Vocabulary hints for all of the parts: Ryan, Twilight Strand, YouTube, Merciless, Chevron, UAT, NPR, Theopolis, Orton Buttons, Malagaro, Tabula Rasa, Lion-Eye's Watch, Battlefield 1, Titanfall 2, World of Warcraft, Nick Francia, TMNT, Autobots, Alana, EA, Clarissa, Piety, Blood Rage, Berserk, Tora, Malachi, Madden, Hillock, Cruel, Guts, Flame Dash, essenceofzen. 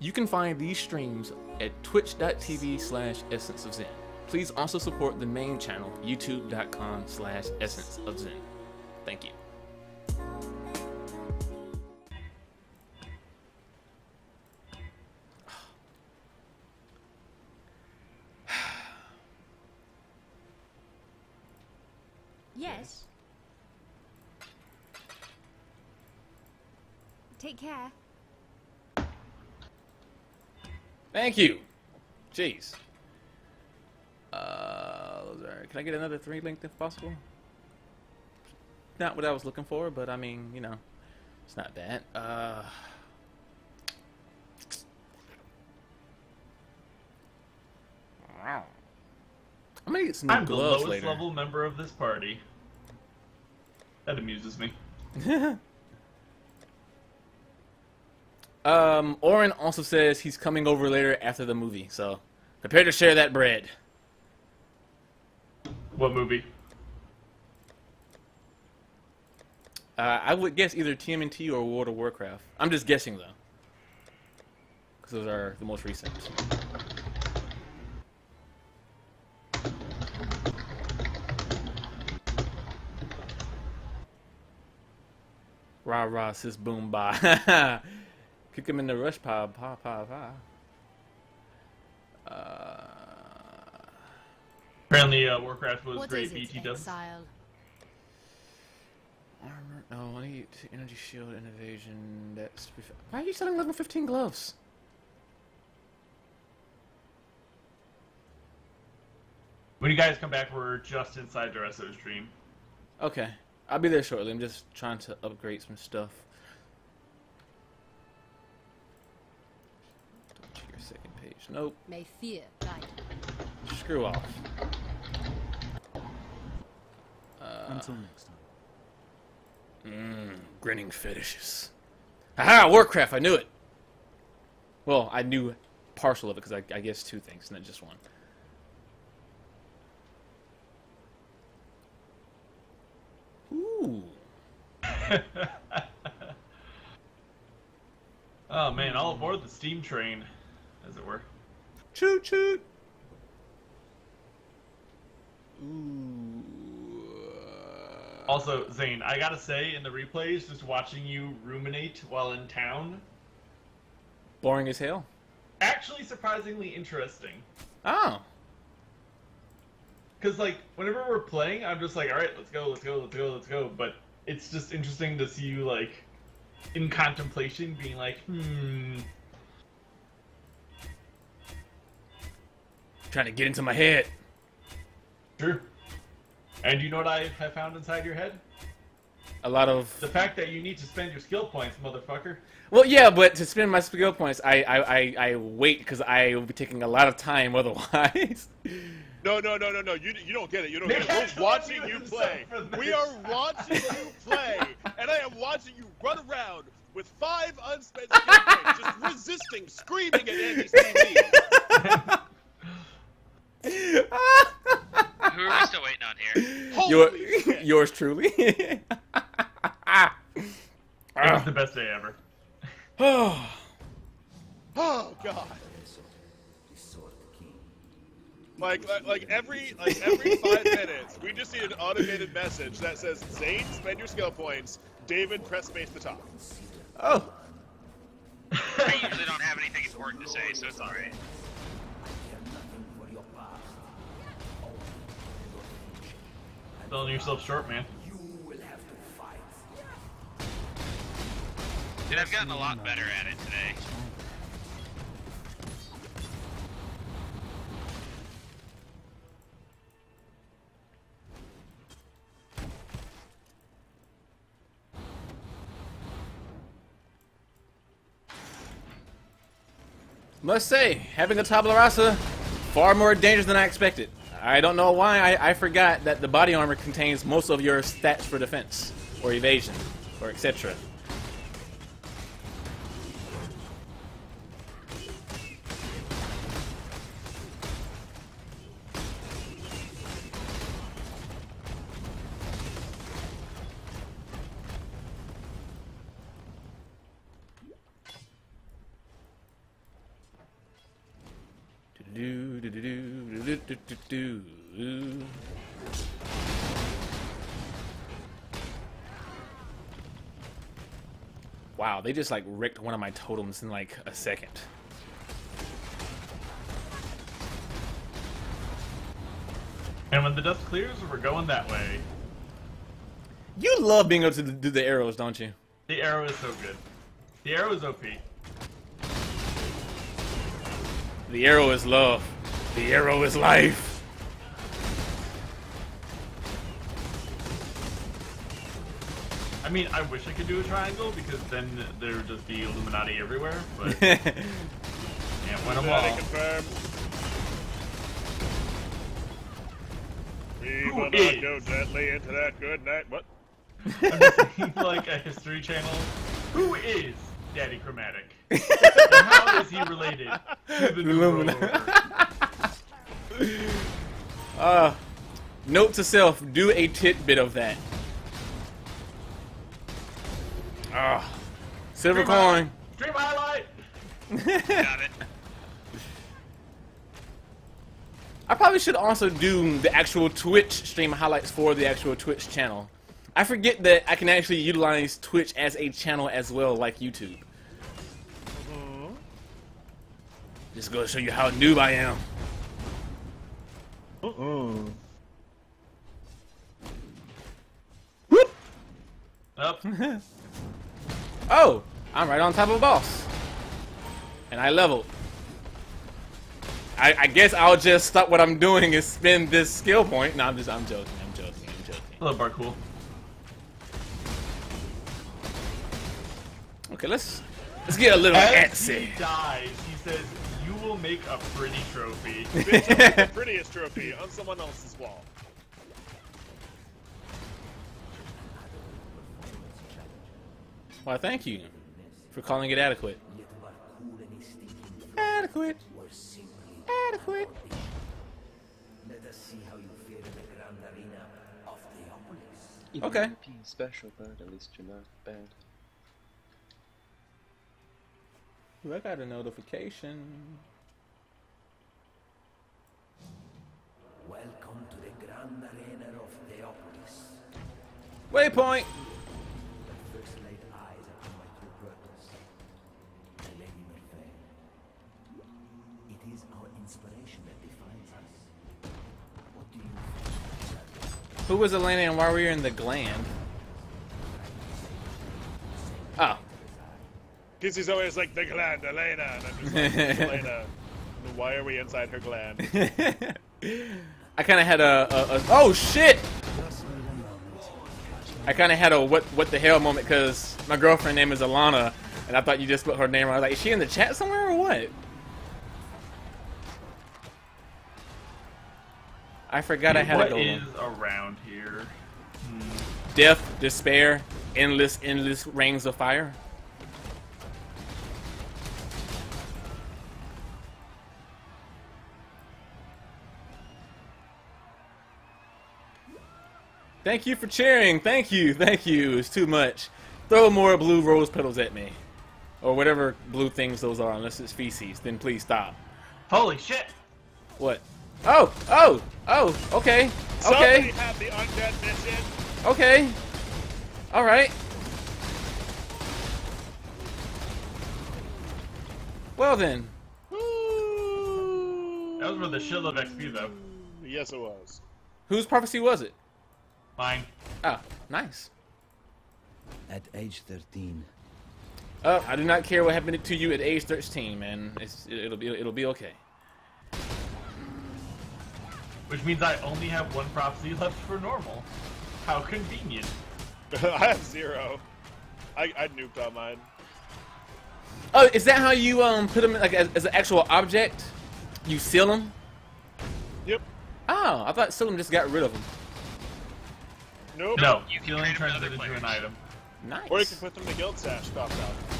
You can find these streams at twitch.tv/essenceofzen. Please also support the main channel, youtube.com/essenceofzen. Thank you. Yes. Take care. Thank you. Jeez. Can I get another 3 linked if possible? Not what I was looking for, but I mean, you know, it's not bad. Wow. I'm gonna get some new gloves later. I'm the lowest level member of this party. That amuses me. Oren also says he's coming over later after the movie, so prepare to share that bread. What movie? I would guess either TMNT or World of Warcraft. I'm just guessing, though, because those are the most recent. Rah rah sis boom ba. Kick him in the rush pod, pa pa pa. Apparently, Warcraft was great BTW. Armor. Oh, I need energy shield and evasion. That's. Why are you selling level 15 gloves? When you guys come back, we're just inside the rest of the stream. Okay, I'll be there shortly. I'm just trying to upgrade some stuff. Your second page. Nope. May fear guide. Screw off. Until next time. Grinning fetishes. Haha, Warcraft, I knew it! Well, I knew partial of it, because I guess 2 things, not just one. Ooh. Oh man, all aboard the steam train, as it were. Choo choo! Ooh. Also, Zane, I gotta say, in the replays, just watching you ruminate while in town. Boring as hell. Actually, surprisingly interesting. Oh. Because, like, whenever we're playing, I'm just like, alright, let's go, let's go, let's go, let's go. But it's just interesting to see you, like, in contemplation, being like, trying to get into my head. Sure. And you know what I have found inside your head? A lot of... The fact that you need to spend your skill points, motherfucker. Well, yeah, but to spend my skill points, I wait because I will be taking a lot of time otherwise. No. You don't get it. You don't get it. We're watching you play. We are watching you play. And I am watching you run around with 5 unspent skill points, just resisting, screaming at Andy's TV. Who are we still waiting on here? Yours truly. It was the best day ever. Oh God. Like every 5 minutes, we just need an automated message that says, Zane, spend your skill points. David, press space to talk. Oh. I usually don't have anything important to say, so it's all right. Selling yourself short, man. You will have to fight. Dude, I've gotten a lot better at it today. Must say, having a Tabula Rasa, far more dangerous than I expected. I don't know why I forgot that the body armor contains most of your stats for defense, or evasion, or etc. Wow, they just like wrecked one of my totems in like a second. And when the dust clears, we're going that way. You love being able to do the arrows, don't you? The arrow is so good. The arrow is OP. The arrow is love. The arrow is life. I mean, I wish I could do a triangle because then there would just be Illuminati everywhere, but yeah, win them all. Confirmed. We will not go gently into that good night. What? I'm just being like a History Channel. Who is Daddy Chromatic? And how is he related to the new Illuminati? Note to self, do a tidbit of that. Silver coin. Dream highlight. Got it. I probably should also do the actual Twitch stream highlights for the actual Twitch channel. I forget that I can actually utilize Twitch as a channel as well, like YouTube. Just go to show you how noob I am. Whoop. Up. Oh, I'm right on top of a boss. And I leveled. I guess I'll just stop what I'm doing and spend this skill point. No, I'm joking, I'm joking. Hello, Barcool. Okay, let's get a little antsy. He dies, he says, you will make a pretty trophy. Bitch, I'll make the prettiest trophy on someone else's wall. Why, thank you for calling it adequate. Adequate. Adequate. Let us see how you fare in the grand arena of Theopolis. Okay. Special bird, at least you're not bad. Ooh, I got a notification. Welcome to the grand arena of Theopolis. Waypoint. Who was Alana and why were you in the gland? Oh. Because he's always like, the gland, Alana. And I'm just like, Alana, why are we inside her gland? I kind of had a oh shit! I kind of had a what the hell moment because my girlfriend's name is Alana and I thought you just put her name wrong. I was like, is she in the chat somewhere or what? I forgot I had it going. What is around here? Death, despair, endless rings of fire. Thank you for cheering. Thank you, thank you. It's too much. Throw more blue rose petals at me, or whatever blue things those are, unless it's feces. Then please stop. Holy shit! What? Oh! Oh! Oh! Okay! Okay! Have the undead mission. Okay! Alright! Well then! Woo. That was for the shitload of XP though. Yes it was. Whose prophecy was it? Mine. Oh, nice. At age 13. Oh, I do not care what happened to you at age 13, man. It'll be okay. Which means I only have one prophecy left for normal. How convenient. I have zero. I nuked on mine. Oh, is that how you put them in, like as an actual object? You seal them? Yep. Oh, I thought seal them just got rid of them. Nope. No, you can seal them turns it into an item. Nice. Or you can put them in the guild sash stocked out.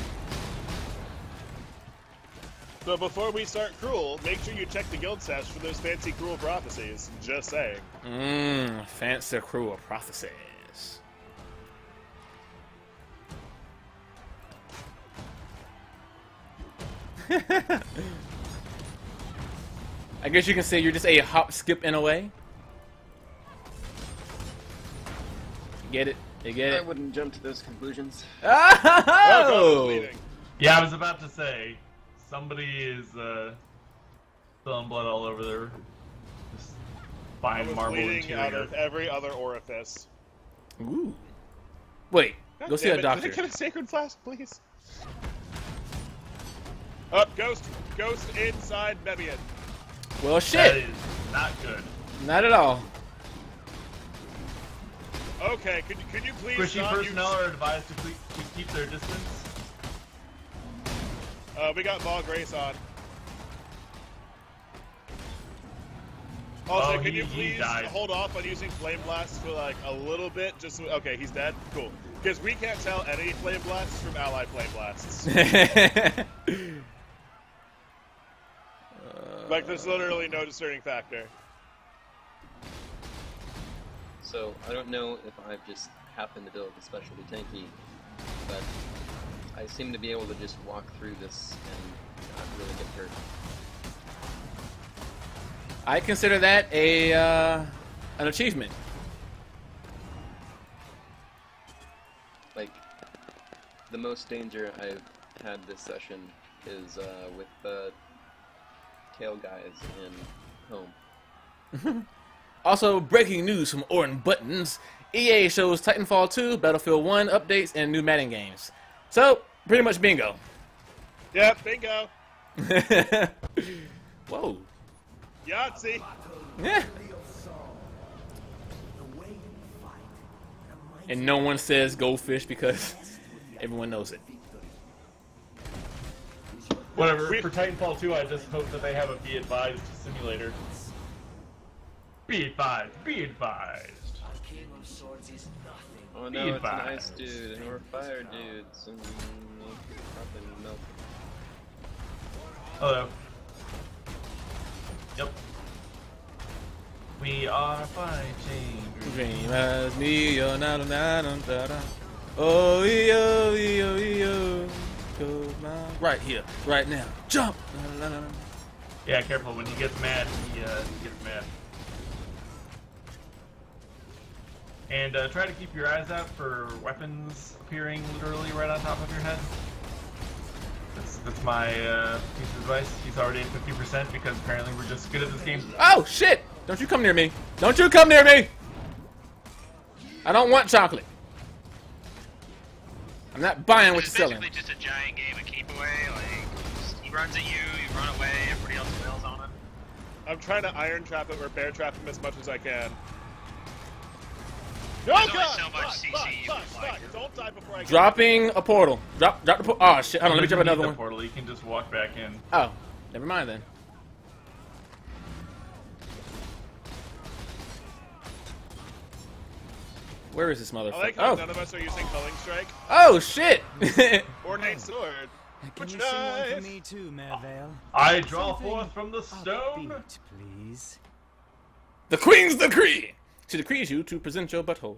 So before we start Cruel, make sure you check the guild sash for those fancy Cruel prophecies. Just saying. Mmm, fancy Cruel prophecies. I guess you can say you're just a hop, skip, and away. Get it? You get it? I wouldn't jump to those conclusions. Oh! Yeah, I was about to say, somebody is spilling blood all over their fine marble interior. Out of every other orifice. Ooh. Wait, God go see a doctor. Can I get a sacred flask, please? Up, ghost. Ghost inside Mebian. Well, shit. That is not good. Not at all. Okay, could you please Christian personnel are advised to keep their distance. We got Ball Grace on. Also, could you please hold off on using Flame Blast for like a little bit? Just okay, he's dead. Cool, because we can't tell any Flame Blasts from Ally Flame Blasts. Like, there's literally no discerning factor. So I don't know if I've just happened to build a specialty tanky, but I seem to be able to just walk through this and not really get hurt. I consider that a an achievement. Like, the most danger I've had this session is with the tail guys in home. Also, breaking news from Orton Buttons. EA shows Titanfall 2, Battlefield 1 updates, and new Madden games. So, pretty much bingo. Yep, bingo. Whoa. Yahtzee. Yeah. And no one says goldfish because everyone knows it. Whatever. For Titanfall 2, I just hope that they have a be advised simulator. Be advised. Be advised. Oh no, it's an ice dude, and we're fire dudes, and we'll probably melt. Hello. Yep. We are fighting. Dream as me, yo, na na na na na na. Oh, yo, yo, yo, yo. Right here, right now. Jump! Na, na, na, na. Yeah, careful. When he gets mad, he gets mad. And try to keep your eyes out for weapons appearing literally right on top of your head. That's my piece of advice. He's already at 50% because apparently we're just good at this game. Oh shit! Don't you come near me! Don't you come near me! I don't want chocolate. I'm not buying what you're selling. It's basically just a giant game of keep away. Like, he runs at you, you run away, everybody else wails on him. I'm trying to iron trap him or bear trap him as much as I can. No, there's only so much CC you can fly through. Dropping a portal. Drop the portal. Oh shit, hold on, let me drop another one. Portal. You can just walk back in. Oh, never mind then. Where is this motherfucker? I like how none of us are using culling strike. Oh shit! Ornate sword. Which knife? Me too, Mervale. I draw forth from the stone. Upbeat, please. The Queen's decree. She decrees you to present your butthole.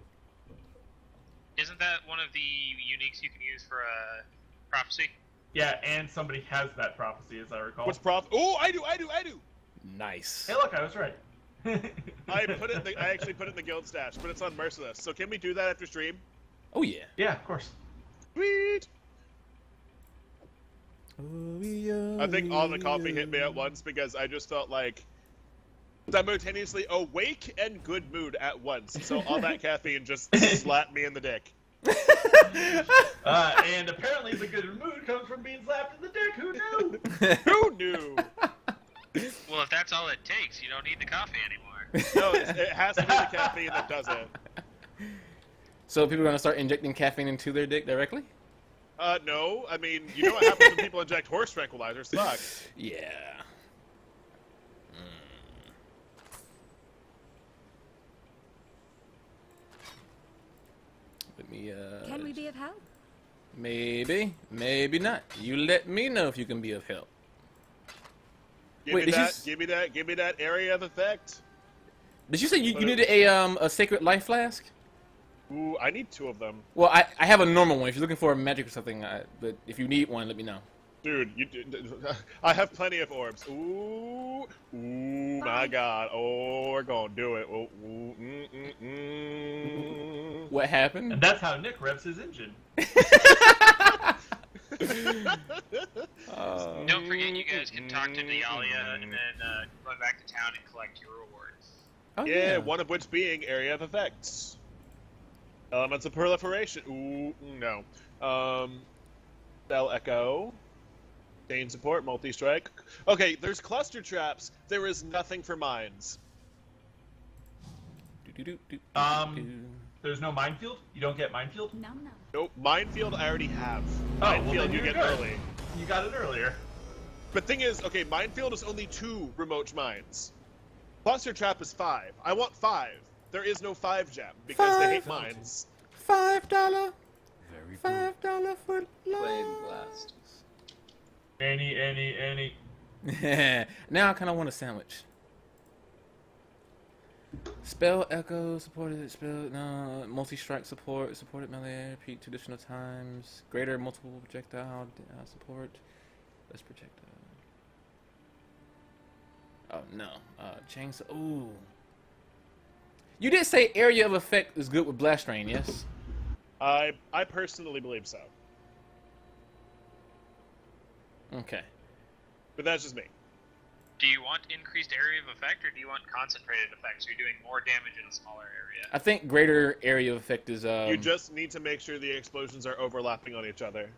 Isn't that one of the uniques you can use for a prophecy? Yeah, and somebody has that prophecy, as I recall. What's prophecy? Oh, I do. Nice. Hey, look, I was right. I actually put it in the guild stash, but it's on Merciless. So can we do that after stream? Oh yeah. Yeah, of course. Sweet. I think all the coffee hit me at once because I just felt like simultaneously awake and good mood at once, so all that caffeine just slapped me in the dick. And apparently the good mood comes from being slapped in the dick. Who knew? Who knew? Well, if that's all it takes, you don't need the coffee anymore. No, it has to be the caffeine that does it. So people are gonna start injecting caffeine into their dick directly? No. I mean, you know what happens when people inject horse tranquilizers? Sucks. Yeah. Me, can we be of help? Maybe, maybe not. You let me know if you can be of help. Give me that area of effect. Did you say you needed a sacred life flask? Ooh, I need two of them. Well, I have a normal one. If you're looking for a magic or something, but if you need one, let me know. Dude, I have plenty of orbs. Ooh. my God. Oh, we're gonna do it. Oh, What happened? And that's how Nick revs his engine. Don't forget, you guys can talk to Dialia and then run back to town and collect your rewards. Oh, yeah, one of which being Area of Effects. Elements of Proliferation. Ooh, no. Bell Echo. Chain Support, Multi-Strike. Okay, there's Cluster Traps. There is nothing for mines. There's no Minefield? You don't get Minefield? No, no. Nope, Minefield I already have. Minefield well, you get early. You got it earlier. But thing is, okay, Minefield is only 2 remote mines. Cluster Trap is 5. I want 5. There is no 5 gem because they hate mines. $5. Very $5 for life. Flame Blast. Any. Now I kind of want a sandwich. Spell Echo, supported spell, no, multi-strike support, supported melee, repeat 2 additional times, greater multiple projectile support, less projectile. Oh no, chains, ooh. You did say Area of Effect is good with Blast Rain, yes? I personally believe so. Okay. But that's just me. Do you want increased area of effect, or do you want concentrated effect, so you're doing more damage in a smaller area? I think greater area of effect is... You just need to make sure the explosions are overlapping on each other.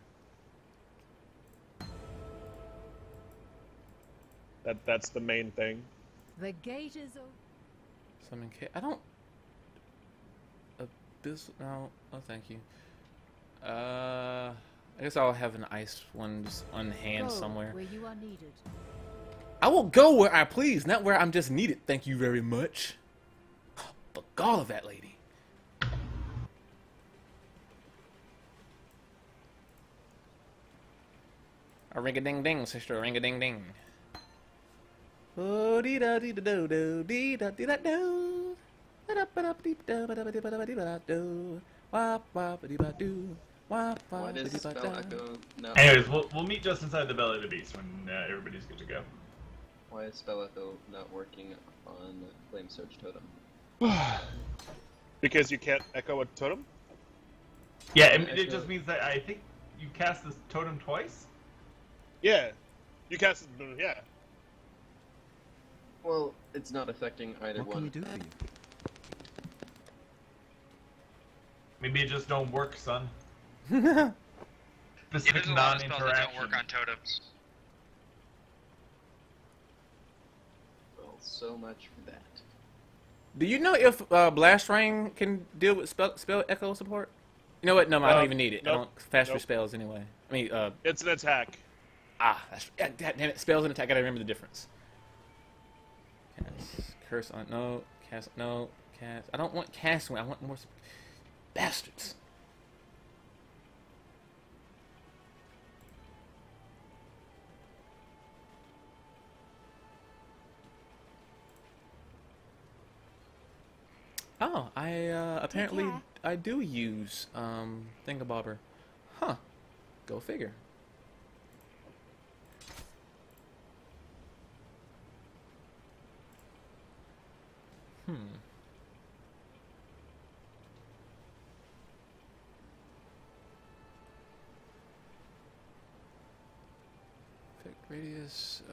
That's the main thing. The gate is open. Summon K... I don't... Abyssal... No. Oh, thank you. I guess I'll have an ice one just on hand somewhere. Where you are needed. I will go where I please, not where I'm just needed. Thank you very much. Oh, the gall of that lady. A ring a ding ding, sister. A ring a ding ding. Oh, dee da dee da do do dee da dee da do. Ba da ba da dee da ba da ba dee ba da ba dee ba da do. Wah wah ba dee ba do. Why does it spell echo? No. Anyways, we'll meet just inside the belly of the beast when everybody's good to go. Why is spell echo not working on Flame Surge Totem? Because you can't echo a totem? Yeah, it just means that I think you cast this totem twice? Yeah. You cast it, yeah. Well, it's not affecting either one. What can we do for you? Maybe it just don't work, son. There's a lot of spells that don't work on totems. Well, so much for that. Do you know if Blast Rain can deal with spell echo support? You know what? No, I don't even need it. Nope, I don't faster spells anyway. I mean, it's an attack. Ah, that's, damn it! Spells and attack. Gotta remember the difference. Cast, curse on no cast no cast. I don't want cast. I want more bastards. Oh, I apparently I do use Thingabobber. Huh. Go figure. Hmm. Effect radius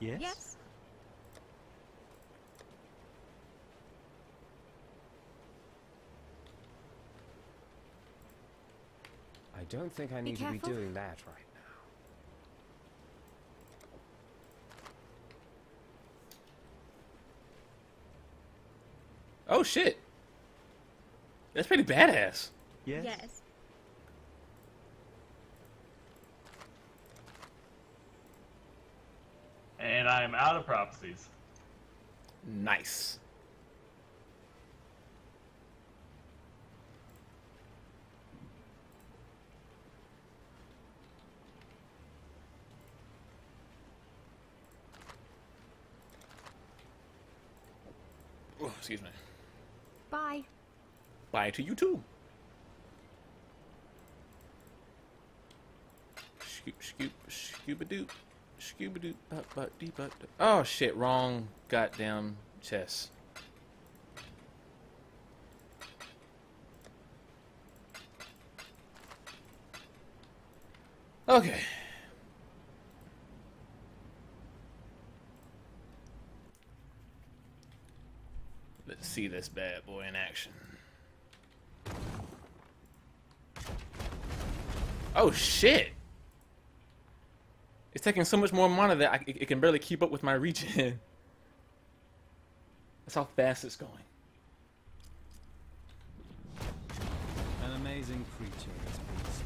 Yes? Yes. I don't think I need to be doing that right now. Oh shit. That's pretty badass. Yes. Yes. And I'm out of prophecies. Nice. Oh, excuse me. Bye. Bye to you too. Scoop, scoop, scoop-a-doop. Oh shit, wrong goddamn chest. Okay. Let's see this bad boy in action. Oh shit! It's taking so much more mana that it can barely keep up with my regen. That's how fast it's going. An amazing creature is beast.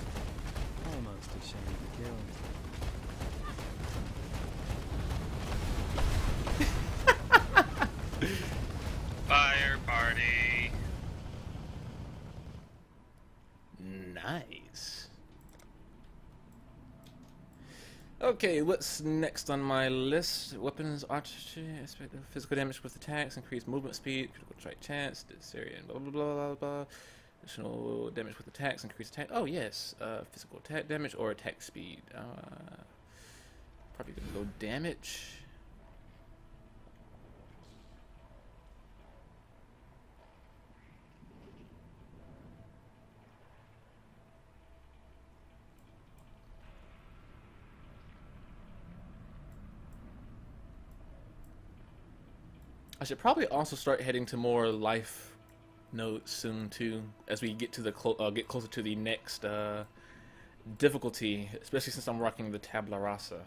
Almost a shame to kill. Fire party. Nice. Okay, what's next on my list? Weapons, archery, aspect of physical damage with attacks, increased movement speed, critical strike chance, Syrian, blah blah blah blah blah. Additional damage with attacks, increased attack. Oh yes, physical attack damage or attack speed. Probably gonna go damage. I should probably also start heading to more life nodes soon too, as we get to the get closer to the next difficulty, especially since I'm rocking the Tabula Rasa.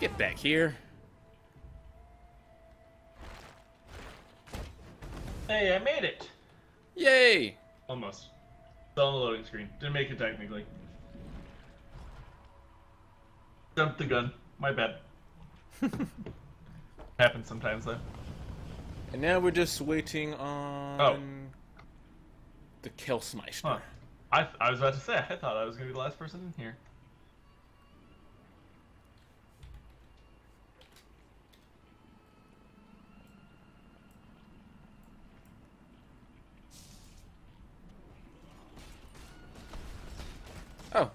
Get back here. Hey, I made it. Yay! Almost. It's on the loading screen. Didn't make it technically. Jumped the gun. My bad. Happens sometimes though. And now we're just waiting on the Kelsmeister. Huh. I was about to say, I thought I was going to be the last person in here. Oh.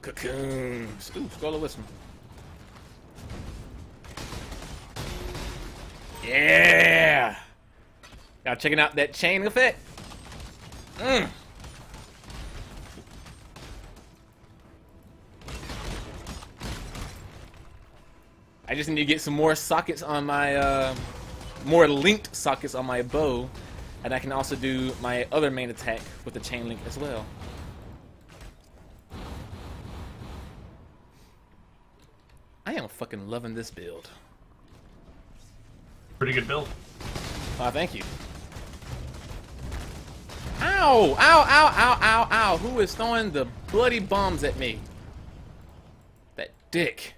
Cocoons. Ooh, Scholar Wisdom. Yeah! Now checking out that chain effect. Mmm. I just need to get some more sockets on my, more linked sockets on my bow. And I can also do my other main attack with the chain link as well. I am fucking loving this build. Pretty good build. Ah, thank you. Ow! Ow! Ow! Ow! Ow! Ow! Who is throwing the bloody bombs at me? That dick.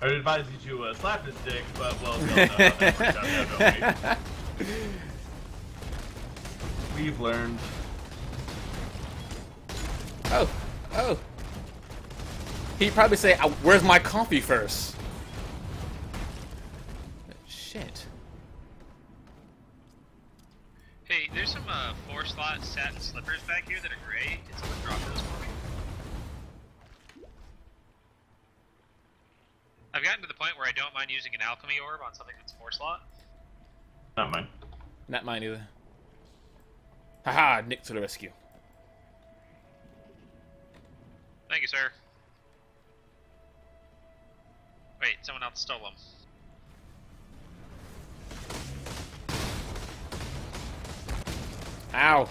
I would advise you to slap his dick, but well, no, we've learned. Oh, oh. He'd probably say, "Where's my coffee first?" Shit. Hey, there's some 4-slot satin slippers back here that are great. Did someone drop those for me? I've gotten to the point where I don't mind using an alchemy orb on something that's 4-slot. Not mine. Not mine either. Haha, Nick to the rescue. Thank you, sir. Wait, someone else stole them. Ow.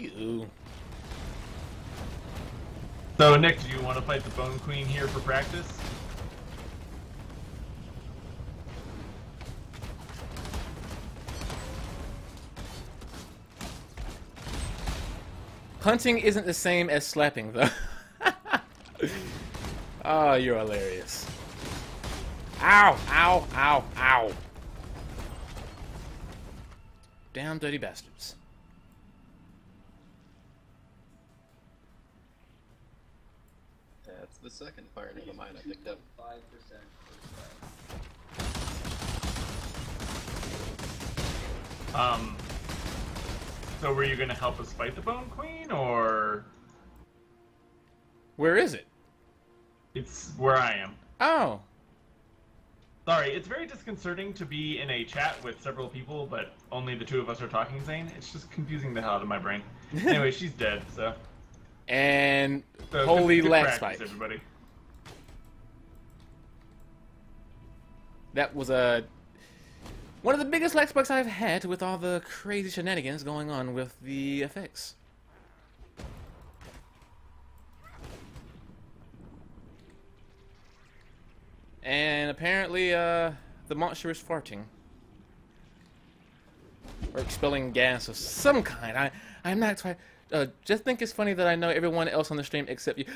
Ew. So, Nick, do you want to fight the Bone Queen here for practice? Punting isn't the same as slapping, though. Oh, you're hilarious. Ow! Ow! Ow! Ow! Damn dirty bastards. That's the second fire name of mine I picked up. 5%. So were you gonna help us fight the Bone Queen, or where is it? It's where I am. Oh. Sorry, it's very disconcerting to be in a chat with several people, but only the two of us are talking, Zane. It's just confusing the hell out of my brain. Anyway, she's dead, so... And... So holy lag spike. Everybody. That was a... One of the biggest lag spikes I've had with all the crazy shenanigans going on with the effects. And apparently, the monster is farting. Or expelling gas of some kind. I'm not trying... just think it's funny that I know everyone else on the stream except you.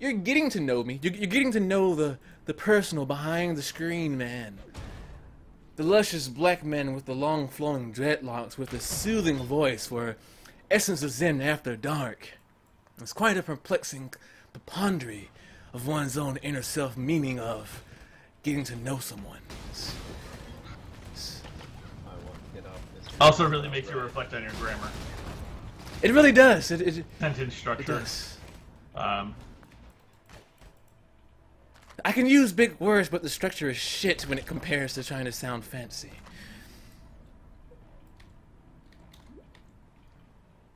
You're getting to know me. You're getting to know the personal behind the screen, man. The luscious black man with the long flowing dreadlocks with a soothing voice for Essence of Zen After Dark. It's quite a perplexing preponderance of one's own inner self, meaning of getting to know someone. Also really makes you reflect on your grammar. It really does. It sentence structure. It does. I can use big words, but the structure is shit when it compares to trying to sound fancy.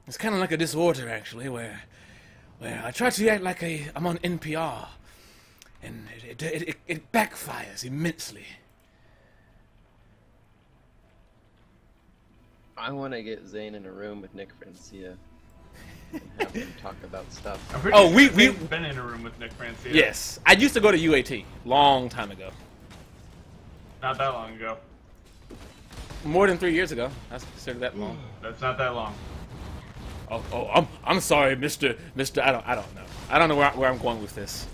It's kind of like a disorder, actually, where I try to act like I'm on NPR, and it backfires immensely. I want to get Zane in a room with Nick Francia and have him talk about stuff. Oh, sure we've been in a room with Nick Francia. Yes, I used to go to UAT long time ago. Not that long ago. More than 3 years ago. That's considered that long. That's not that long. Oh, I'm sorry, Mister. I don't know. I don't know where I'm going with this.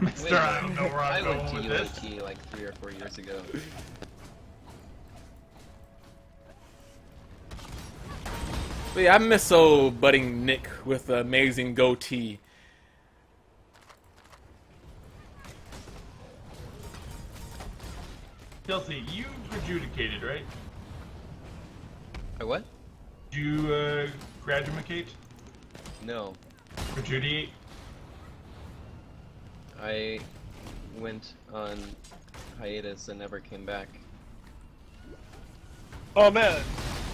Mister, I don't know where I'm going with this. I went to UAT like 3 or 4 years ago. But yeah, I miss old budding Nick with the amazing goatee. Kelsey, you rejudicated, right? I what? You graduate? No. Rejudiate? I went on hiatus and never came back. Oh man,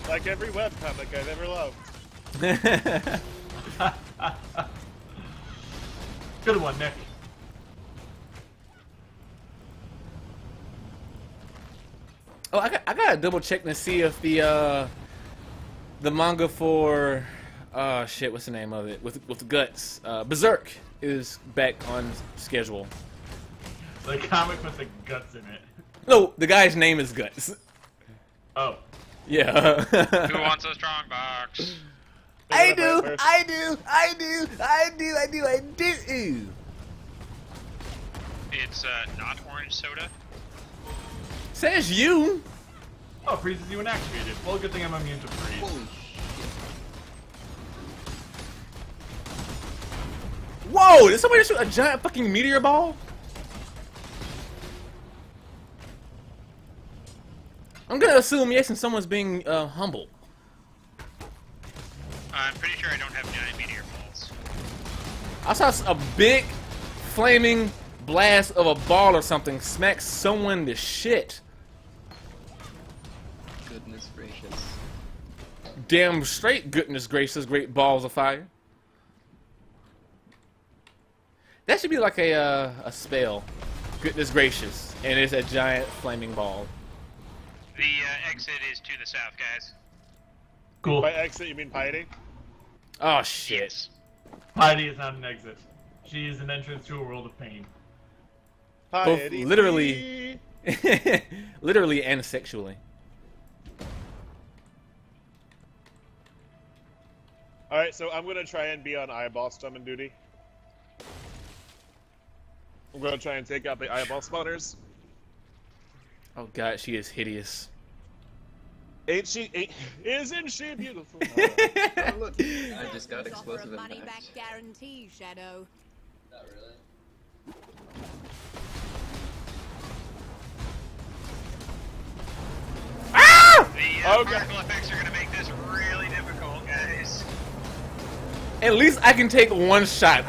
like every webcomic I've ever loved. Good one, Nick. Oh, I gotta double check to see if the manga for, shit, what's the name of it? With Guts, Berserk is back on schedule. The comic with the guts in it. No, the guy's name is Guts. Oh. Yeah. Who wants a strong box? I do. It's not orange soda. Says you. Oh, freezes you and activated. Well, good thing I'm immune to freeze. Holy shit. Whoa! Did somebody shoot a giant fucking meteor ball? I'm gonna assume yes, and someone's being humble. I'm pretty sure I don't have giant meteor balls. I saw a big flaming blast of a ball or something smack someone to shit. Goodness gracious. Damn straight goodness gracious, great balls of fire. That should be like a spell. Goodness gracious. And it's a giant flaming ball. The exit is to the south, guys. Cool. By exit, you mean Piety? Oh, shit. Piety is not an exit. She is an entrance to a world of pain. Piety. Both literally... literally and sexually. Alright, so I'm gonna try and be on eyeball summon duty. I'm gonna try and take out the eyeball spawners. Oh god, she is hideous. Isn't she beautiful? Oh, look. I just got explosive impact. Money back guarantee, Shadow. Not really. Ah! The particle effects are gonna make this really difficult, guys. At least I can take one shot.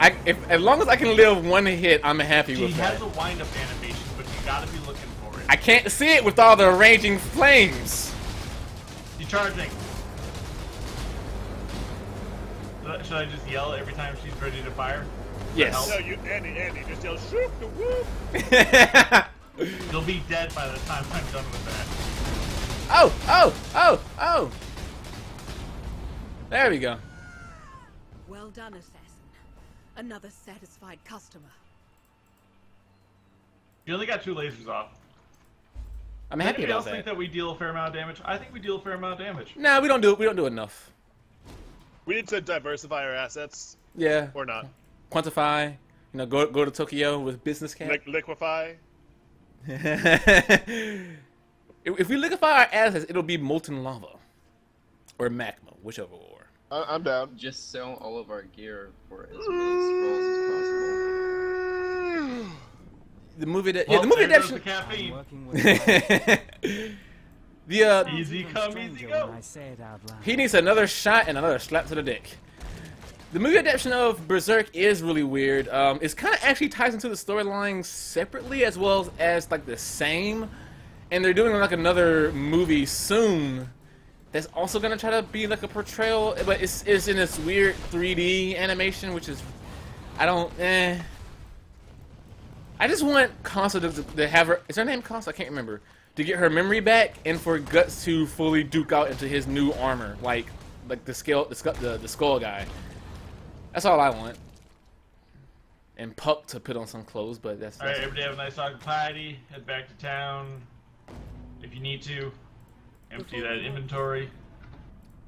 As long as I can live one hit, I'm happy with that. She has a wind-up animation, but you gotta be looking for it. I can't see it with all the raging flames. She's charging. Should I just yell every time she's ready to fire? Yes. No, you, Andy, just yell, shoot the whoop. You'll be dead by the time I'm done with that. Oh! There we go. Well done, Assassin. Another satisfied customer. You only got two lasers off. I'm happy about that. Anybody else think that we deal a fair amount of damage? I think we deal a fair amount of damage. Nah, we don't do enough. We need to diversify our assets. Yeah. Or not. Quantify. You know, go to Tokyo with business cap. Liquefy. If we liquefy our assets, it'll be molten lava, or magma, whichever one. I'm down. Just sell all of our gear for as many scrolls as possible. He needs another shot and another slap to the dick. The movie adaptation of Berserk is really weird. It's kind of actually ties into the storyline separately as well as like the same, and they're doing like another movie soon. That's also gonna try to be like a portrayal, but it's in this weird 3D animation, which is, I just want Consul to have her, is her name Consul? I can't remember. To get her memory back and for Guts to fully duke out into his new armor, like the skull guy. That's all I want. And Puck to put on some clothes, but that's. All right, everybody have a nice talk to Piety. Head back to town if you need to. Empty that inventory.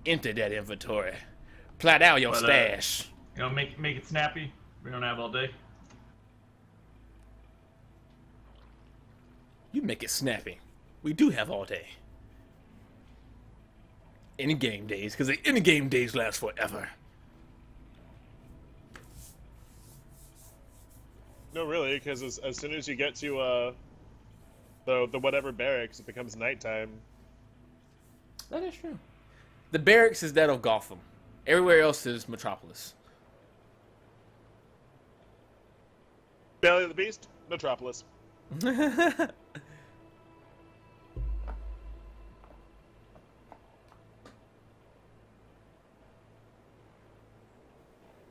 Empty that inventory. Plat out your stash. You know, make it snappy. We don't have all day. You make it snappy. We do have all day. Any game days, because the any game days last forever. No, really, because as soon as you get to the whatever barracks, it becomes nighttime. That is true. The barracks is that of Gotham. Everywhere else is Metropolis. Belly of the Beast, Metropolis.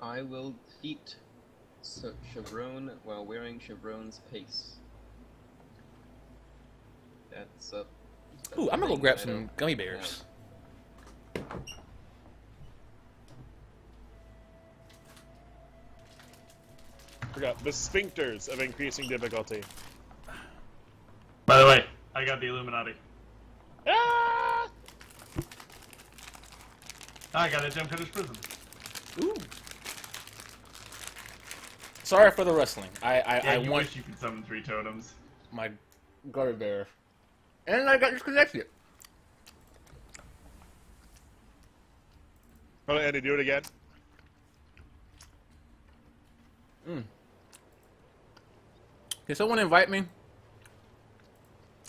I will defeat Chevron while wearing Chevron's pace. That's up. Ooh, I'm gonna go grab some gummy bears. Forgot the sphincters of increasing difficulty. By the way, I got the Illuminati. Ah! I got a Gemcutter's Prism. Ooh. Sorry for the rustling. I wish you could summon three totems. My gummy bear. And I got disconnected. Oh, Andy, do it again. Can someone invite me?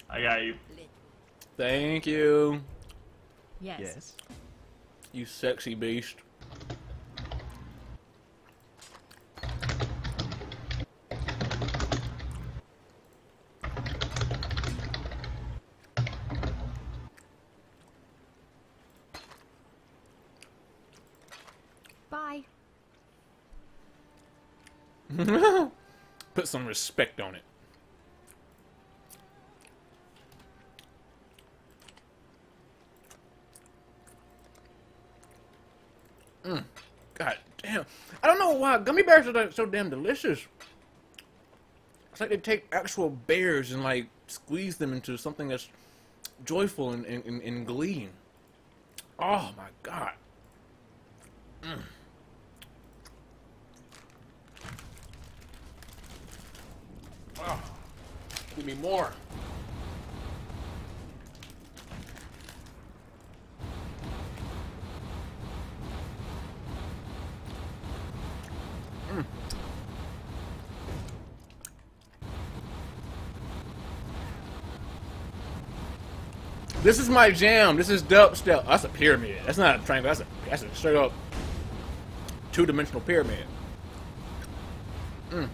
I got you. Thank you. Yes. You sexy beast. Put some respect on it. damn. I don't know why gummy bears are like, so damn delicious. It's like they take actual bears and like squeeze them into something that's joyful and glee. Oh my god. Mm. Oh, give me more. Mm. This is my jam. This is dubstep. That's a pyramid. That's not a triangle. That's a straight up two-dimensional pyramid. Mm.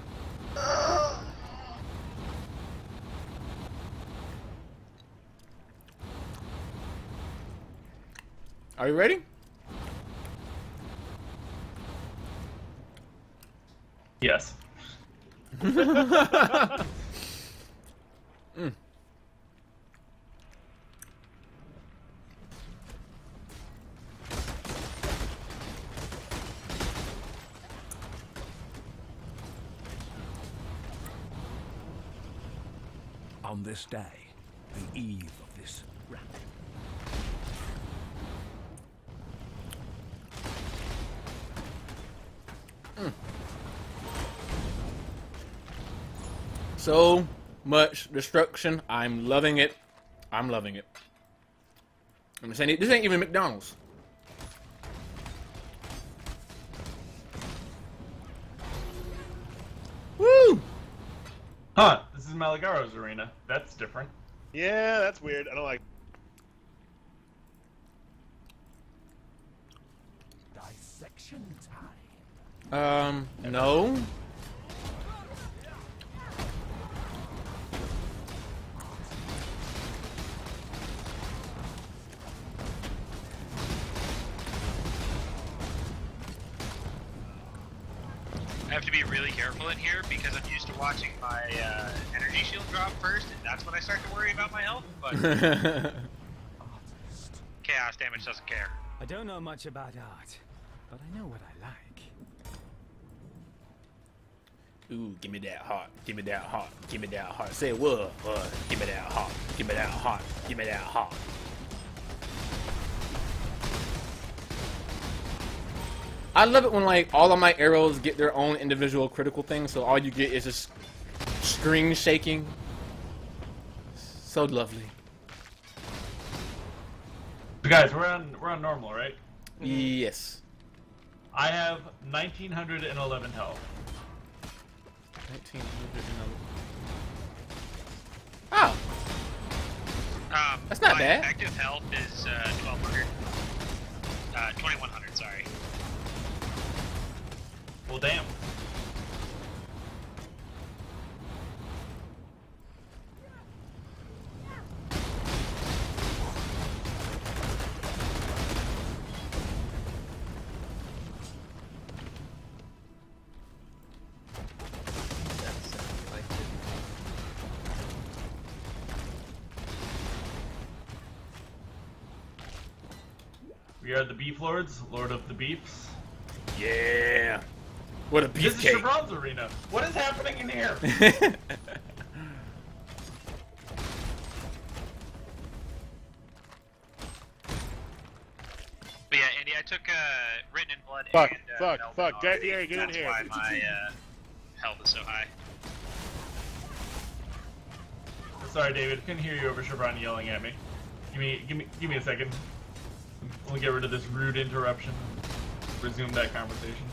Are you ready? Yes. Mm. On this day, the eve of this wrath. Mm. So much destruction. I'm loving it. I'm loving it. I'm saying this ain't even McDonald's. Woo! Huh. This is Malagaro's arena. That's different. Yeah, that's weird. I don't like. Dissection time. No. I have to be really careful in here because I'm used to watching my energy shield drop first, and that's when I start to worry about my health, but... Chaos damage doesn't care. I don't know much about art, but I know what I like. Ooh, give me that heart, give me that heart, give me that heart. Say what? Give me that heart, give me that heart, give me that heart. I love it when like all of my arrows get their own individual critical thing, so all you get is just string shaking. So lovely. So guys, we're on normal, right? Yes. I have 1911 health. 1911. Oh. That's not bad. My effective health is 1200. 2100. Sorry. Well, damn. We are the Beef Lords, Lord of the Beefs. Yeah. What a beefcake. This is Chevron's arena. What is happening in here? But yeah, Andy, I took Written in Blood and Get in here. That's why my health is so high. Sorry, David. Couldn't hear you over Chevron yelling at me. Give me a second. We'll get rid of this rude interruption. Resume that conversation.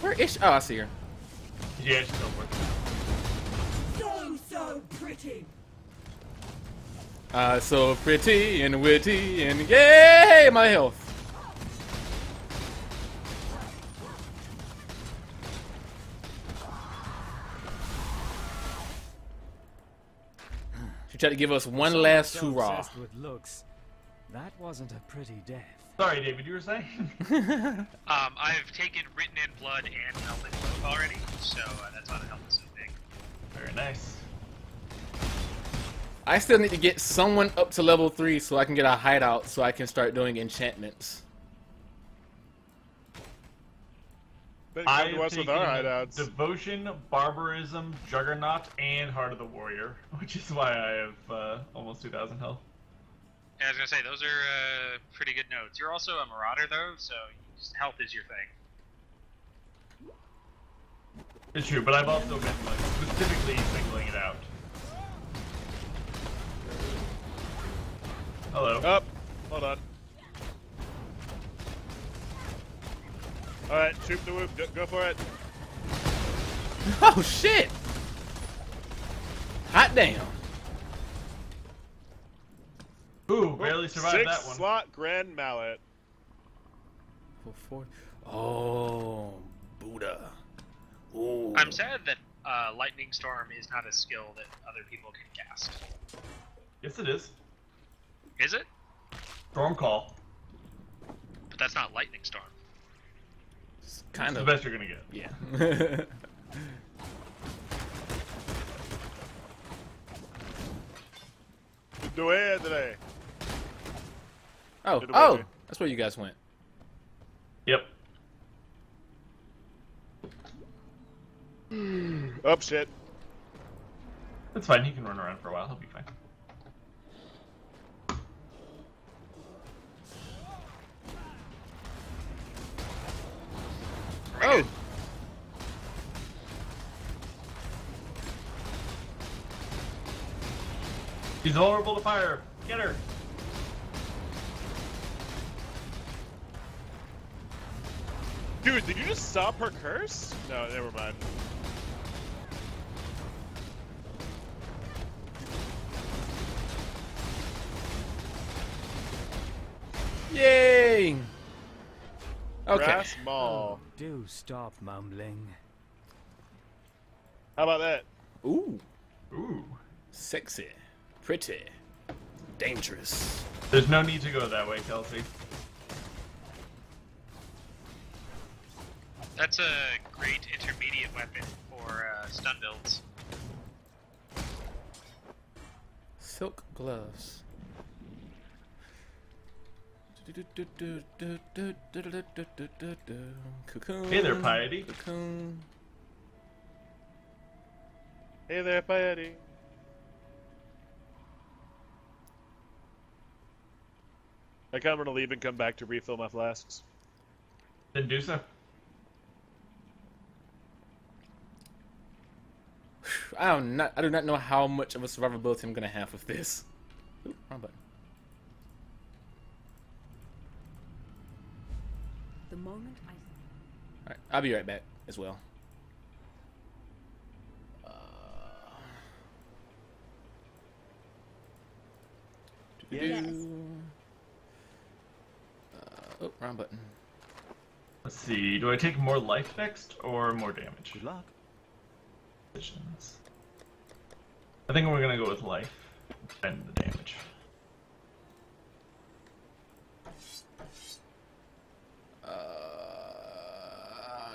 Where is she? Oh, I see her. Yeah, she's over. So pretty. So pretty and witty and yay, my health. She tried to give us one last hurrah. That wasn't a pretty death. Sorry, David, you were saying? I've taken Written in Blood and Health in Blood already, so that's how the health is so big. Very nice. I still need to get someone up to level 3 so I can get a hideout so I can start doing enchantments. I was with our hideouts. Devotion, Barbarism, Juggernaut, and Heart of the Warrior, which is why I have almost 2,000 health. Yeah, I was gonna say those are pretty good notes. You're also a Marauder though, so health is your thing. It's true, but I've also been like specifically singling it out. Hello. Up. Oh, hold on. Alright, shoot the whoop, go for it. Oh shit! Hot damn. Ooh, barely survived that one. 6-slot Grand Mallet. Oh, Buddha. Ooh. I'm sad that Lightning Storm is not a skill that other people can cast. Yes, it is. Is it? Storm Call. But that's not Lightning Storm. It's kind of the best you're gonna get. Yeah. The way today. Oh, oh, that's where you guys went. Yep. Oh shit. That's fine. He can run around for a while. He'll be fine. Oh. He's vulnerable to fire. Get her. Dude, did you just stop her curse? No, never mind. Yay! Okay. Grass Maul. Oh, do stop mumbling. How about that? Ooh. Ooh. Sexy. Pretty. Dangerous. There's no need to go that way, Kelsey. That's a great intermediate weapon for stun builds. Silk gloves. Hey there, Piety. Hey there, Piety. I think I'm gonna leave and come back to refill my flasks. Then do so. I do not know how much of a survivability I'm gonna have with this. Ooh, wrong button. The moment I... Alright, I'll be right back as well. Yes. Oh, wrong button. Let's see, do I take more life next or more damage? Good luck. I think we're gonna go with life and the damage.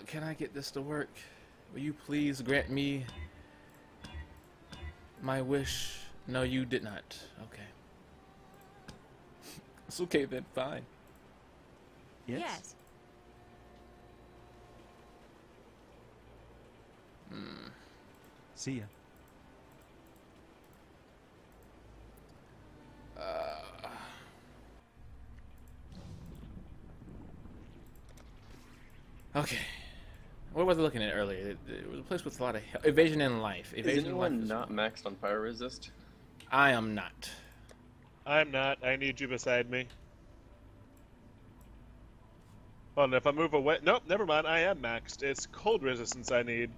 Can I get this to work? Will you please grant me my wish? No, you did not. Okay. It's okay then, fine. Yes? Yes. Hmm. See ya. Okay. What was I looking at earlier? It was a place with a lot of evasion and life. Evasion. Is anyone and life not maxed on fire resist? I am not. I'm not. I need you beside me. Oh, and if I move away, nope, never mind. I am maxed. It's cold resistance I need.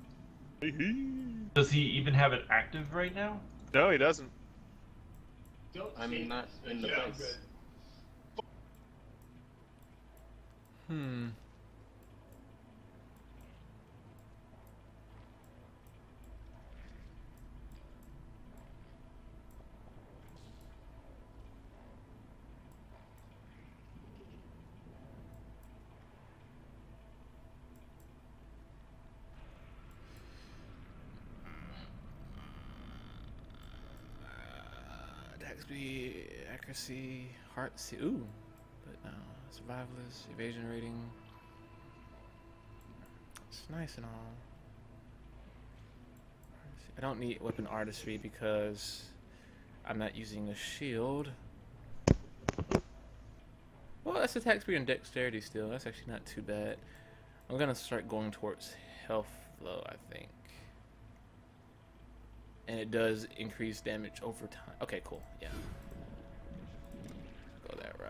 Does he even have it active right now? No, he doesn't. I'm not in the place. Hmm. Accuracy, heart, ooh, but no, survivalist, evasion rating. It's nice and all. I don't need weapon artistry because I'm not using a shield. Well, that's attack speed and dexterity still. That's actually not too bad. I'm gonna start going towards health though, I think. And it does increase damage over time. Okay, cool. Yeah. Go that route.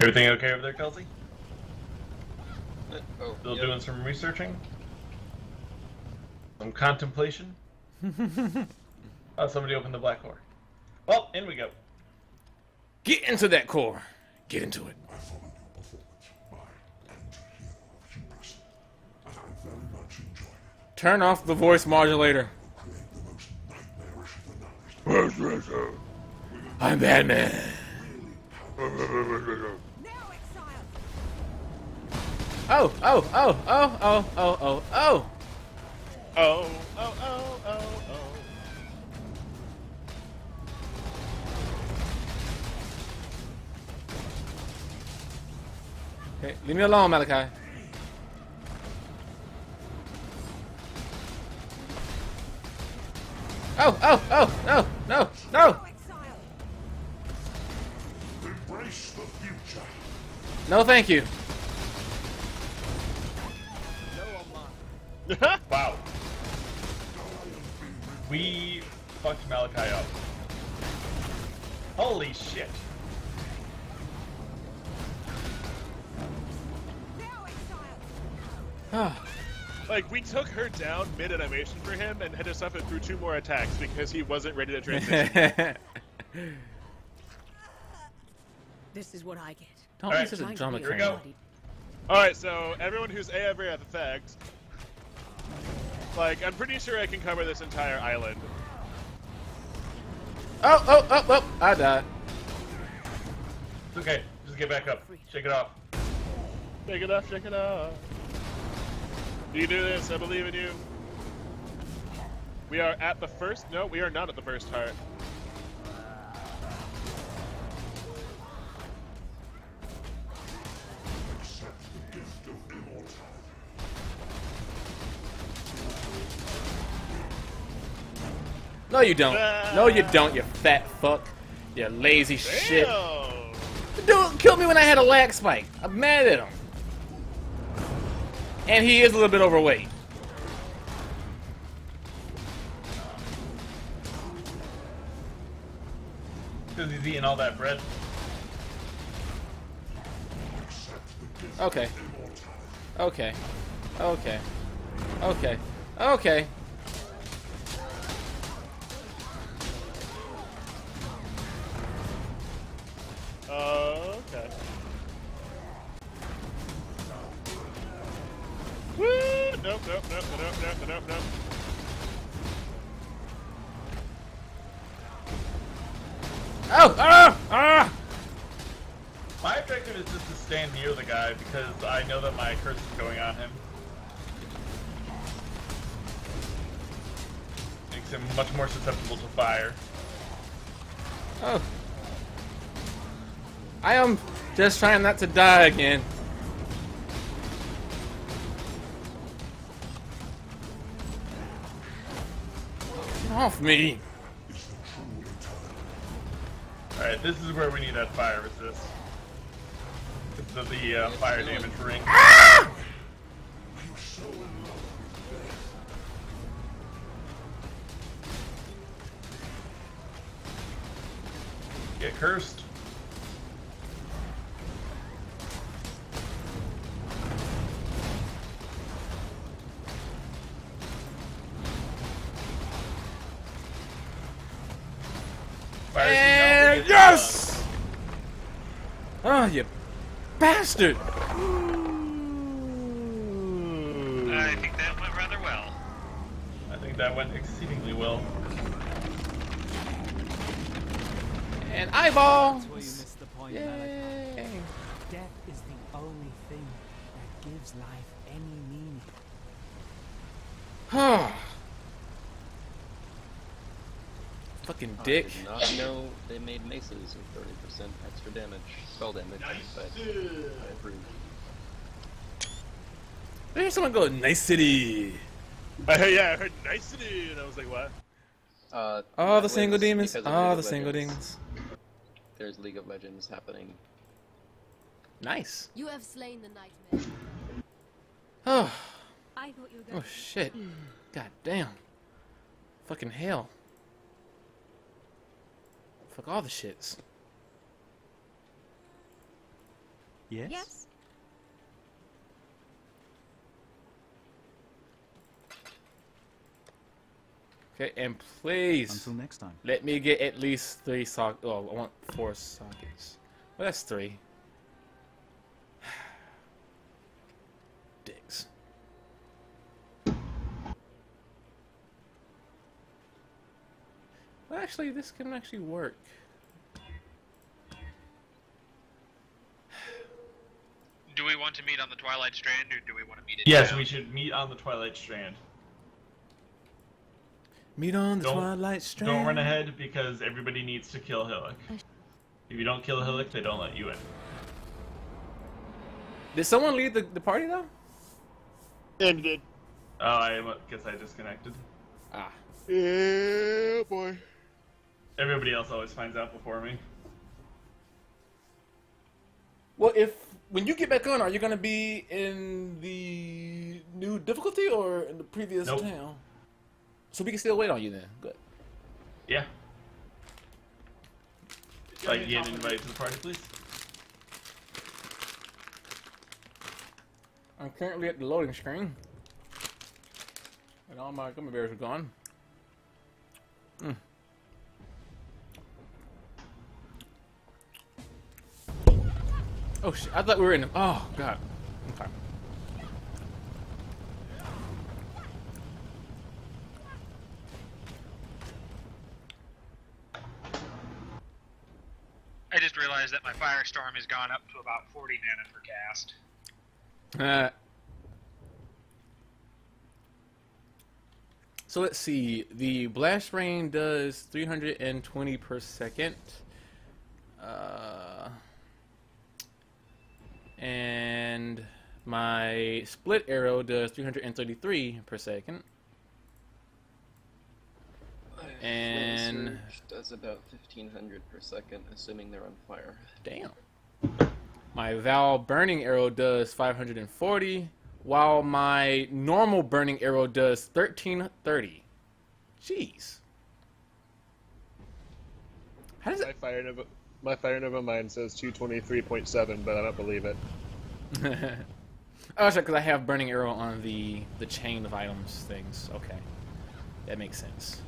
Everything okay over there, Kelsey? Oh, still doing some researching? Some contemplation? Oh, somebody opened the black core. Well, in we go. Get into that core. Get into it. Turn off the voice modulator. I'm Batman. Oh, oh, oh, oh, oh, oh, oh, oh. Oh, oh, oh, oh, oh. Okay, leave me alone, Malachi. Oh, oh, oh, no, no, no. Embrace the future. No, thank you. Wow. We fucked Malachi up. Holy shit. Like, we took her down mid-animation for him and hit us up and threw 2 more attacks because he wasn't ready to transition. This is what I get. Don't listen to the drama crane. Here we go. Alright, so everyone who's ever at the fact. Like, I'm pretty sure I can cover this entire island. Oh, oh, oh, oh, I died. It's okay, just get back up. Shake it off. Shake it off, shake it off. You do this, I believe in you. We are at the first, no, we are not at the first heart. No, you don't. No, you don't, you fat fuck. You lazy shit. Dude, killed me when I had a lag spike. I'm mad at him. And he is a little bit overweight. Because he's eating all that bread. Okay. Okay. Okay. Okay. Okay. Okay. Woo! Nope, nope, nope, nope, nope, nope, nope. Oh! Ah! Ah! My objective is just to stand near the guy because I know that my curse is going on him. Makes him much more susceptible to fire. Oh. I am just trying not to die again. Get off me! Alright, this is where we need that fire resist. Because of the fire damage ring. Ah! cursed. And yes! Oh, you bastard! I think that went rather well. I think that went exceedingly well. And eyeball! That's where you missed the point, Malachi. Death is the only thing that gives life any meaning. Huh. Fucking dick. I did not know they made maces with 30% extra damage, spell damage, but I approved. I heard someone go, nice city! I heard nice city, and I was like, what? Oh, the single demons. Oh, the single demons. There's League of Legends happening. Nice. You have slain the nightmare. Oh. I thought you were going. Oh shit. God damn. Fucking hell. Fuck all the shits. Yes? Yes. Okay, and please, until next time, let me get at least 3 sockets. Oh, I want 4 sockets. Well, that's 3. Dicks. Well, actually, this can actually work. Do we want to meet on the Twilight Strand, or do we want to meet at? Yes, we should meet on the Twilight Strand. Meet on the Twilight Strand. Don't run ahead because everybody needs to kill Hillock. If you don't kill Hillock, they don't let you in. Did someone leave the party though? Yeah, we did. Oh, I guess I disconnected. Ah. Yeah, boy. Everybody else always finds out before me. Well, when you get back on, are you gonna be in the new difficulty or in the previous town? So we can still wait on you then. Good. Yeah. Like, get invited to the party, please. I'm currently at the loading screen, and all my gummy bears are gone. Mm. Oh shit! I thought we were in. Oh god. Okay. I just realized that my Firestorm has gone up to about 40 mana per cast. So let's see. The Blast Rain does 320 per second. And my Split Arrow does 333 per second. And Flame Surge does about 1500 per second, assuming they're on fire. Damn. My Val Burning Arrow does 540, while my normal Burning Arrow does 1330. Jeez. How does it? My Fire Nova mine says 223.7, but I don't believe it. Oh, sorry, because I have Burning Arrow on the chain of items things. Okay, that makes sense.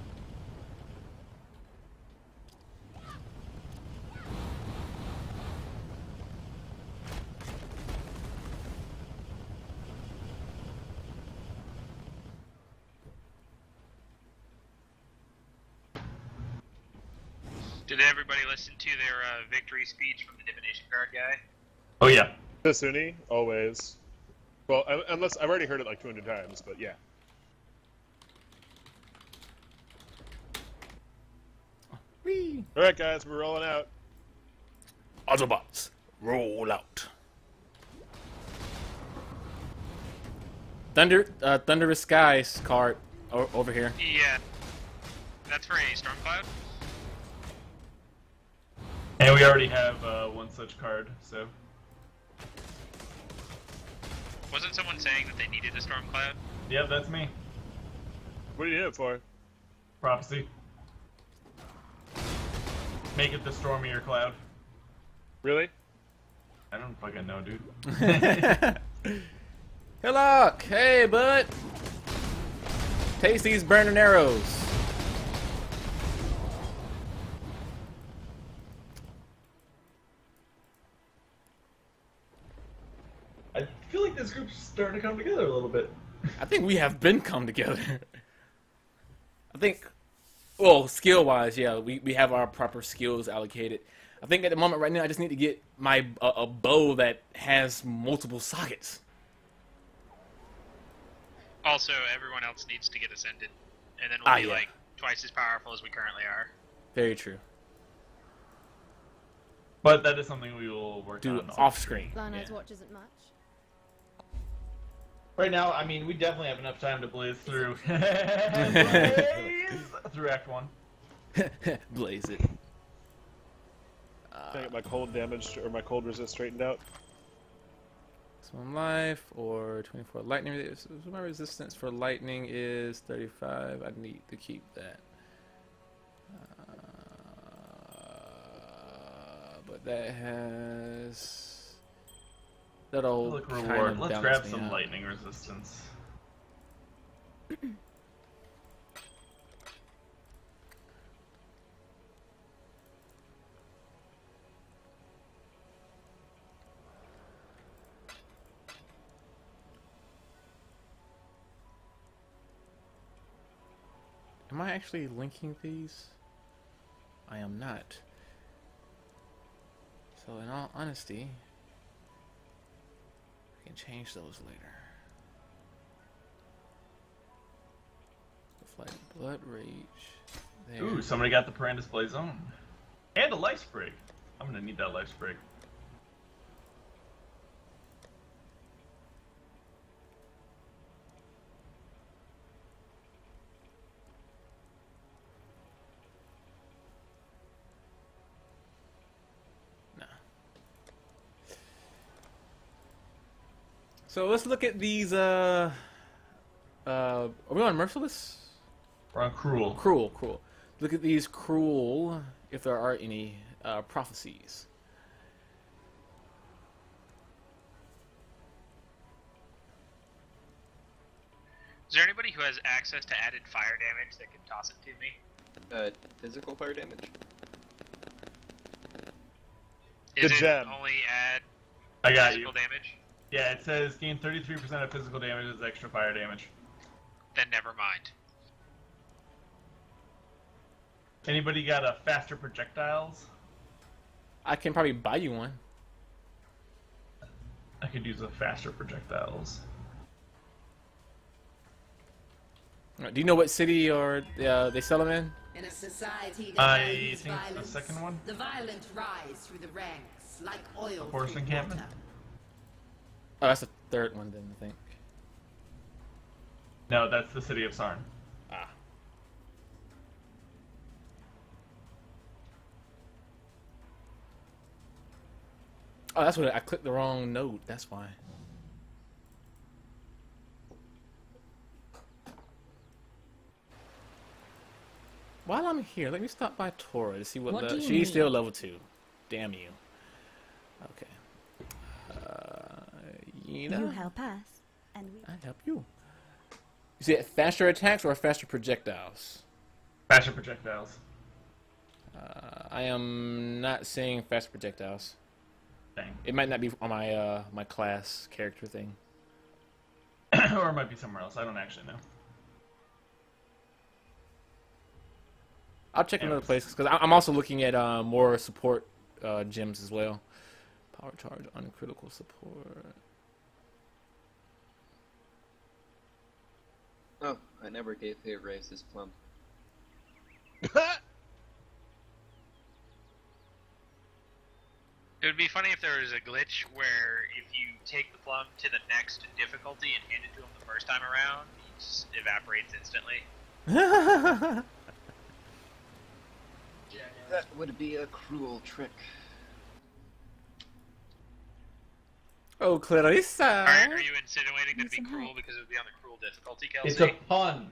Did everybody listen to their victory speech from the Divination Card guy? Oh yeah. Suni, always. Well, unless I've already heard it like 200 times, but yeah. Whee. All right, guys, we're rolling out. Autobots, roll out. Thunderous Skies card over here. Yeah. That's for a storm cloud. And we already have one such card, so. Wasn't someone saying that they needed a storm cloud? Yeah, that's me. What do you need it for? Prophecy. Make it the stormier cloud. Really? I don't fucking know, dude. Hillock! Hey, bud! Taste these burning arrows. I feel like this group's starting to come together a little bit. I think we have been come together. I think, well, skill-wise, yeah, we have our proper skills allocated. I think at the moment right now I just need to get my a bow that has multiple sockets. Also, everyone else needs to get ascended, and then we'll be like twice as powerful as we currently are. Very true. But that is something we will work on off screen. Lion-Eye's Watch isn't much. Right now, I mean, we definitely have enough time to blaze through. Through Act 1. Blaze it. Can I get my cold damage or my cold resist straightened out? It's 1 life or 24 lightning. My resistance for lightning is 35. I need to keep that. But that has that old reward. Let's grab some lightning resistance. Am I actually linking these? I am not. So in all honesty, I can change those later. It's like Blood Rage. There. Ooh, somebody got the Piranha's Blaze on. And a Life Sprig. I'm gonna need that Life Sprig. So let's look at these, are we on Merciless? We're on Cruel. Cruel, Cruel. Look at these Cruel, if there are any, prophecies. Is there anybody who has access to added fire damage that can toss it to me? Physical fire damage? Is it only add physical damage? Yeah, it says gain 33% of physical damage as extra fire damage. Then never mind. Anybody got a faster projectiles? I can probably buy you one. I could use a faster projectiles. Do you know what city or they sell them in? In a society that I think violence, the second one. The violent rise through the ranks like oil. Horse encampment. Oh, that's the third one then, I think. No, that's the city of Sarn. Ah. Oh, that's what I clicked the wrong node, that's why. While I'm here, let me stop by Tora to see what the... She's still level 2. Damn you. Okay. You help us, and we... I help you. Is it faster attacks or faster projectiles? Faster projectiles. I am not seeing faster projectiles. Dang. It might not be on my my class character thing. Or it might be somewhere else. I don't actually know. I'll check another place because I'm also looking at more support gems as well. Power charge, uncritical support. Oh, I never gave the raise this plum. It would be funny if there was a glitch where if you take the plum to the next difficulty and hand it to him the first time around, he just evaporates instantly. That would be a cruel trick. Oh, Clarissa! Are you insinuating that it'd be cruel because it would be on the cruel difficulty, Kelsey? It's a pun!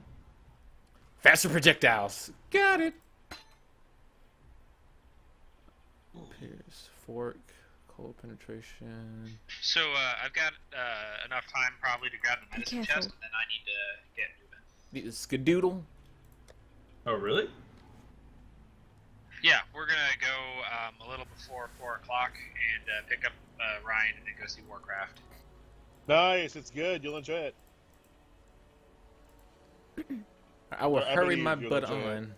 Faster projectiles! Got it! Here's fork, cold penetration. So I've got enough time probably to grab the medicine chest, and then I need to get moving. Skadoodle. Oh really? Yeah, we're gonna go a little before 4 o'clock and pick up Ryan and then go see Warcraft. Nice, it's good. You'll enjoy it. I will hurry my butt on.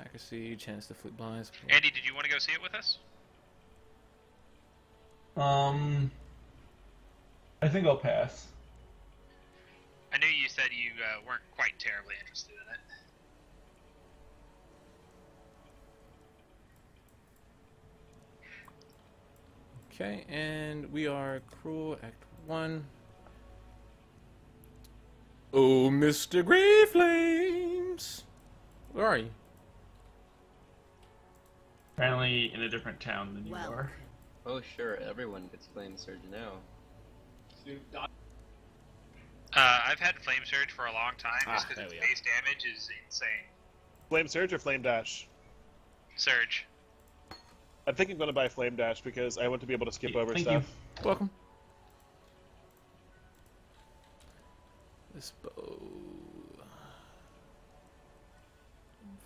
Accuracy, chance to flip blinds. Andy, did you want to go see it with us? I think I'll pass. I knew you said you weren't quite terribly interested in it. Okay, and we are Cruel Act 1. Oh, Mr. Grey Flames! Where are you? Apparently in a different town than you are. Oh sure, everyone gets Flame Surge now. I've had Flame Surge for a long time just because its base damage is insane. Flame Surge or Flame Dash? Surge. I think I'm going to buy Flame Dash because I want to be able to skip over stuff. Thank you. Welcome. This bow...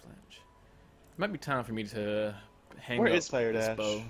Flinch. It might be time for me to hang up this bow. Where is Fire Dash?